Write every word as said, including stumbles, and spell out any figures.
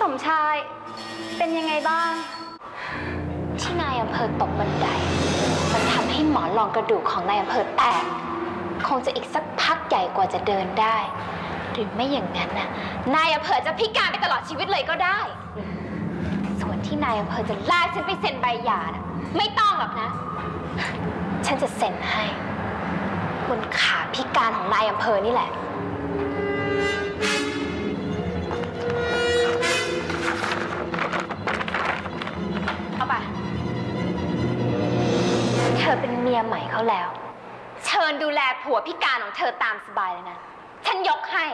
สมชายเป็นยังไงบ้างที่นายอำเภอตกบันไดมันทำให้หมอนรองกระดูกของนายอำเภอแตกคงจะอีกสักพักใหญ่กว่าจะเดินได้หรือไม่อย่างนั้นน่ะนายอำเภอจะพิการไปตลอดชีวิตเลยก็ได้ส่วนที่นายอำเภอจะลากฉันไปเซ็นใบหย่าน่ะไม่ต้องหรอกนะฉันจะเซ็นให้บนขาพิการของนายอำเภอนี่แหละเอาไปเธอเป็นเมียใหม่เขาแล้วเชิญดูแลผัวพิการของเธอตามสบายเลยนะฉันยกให้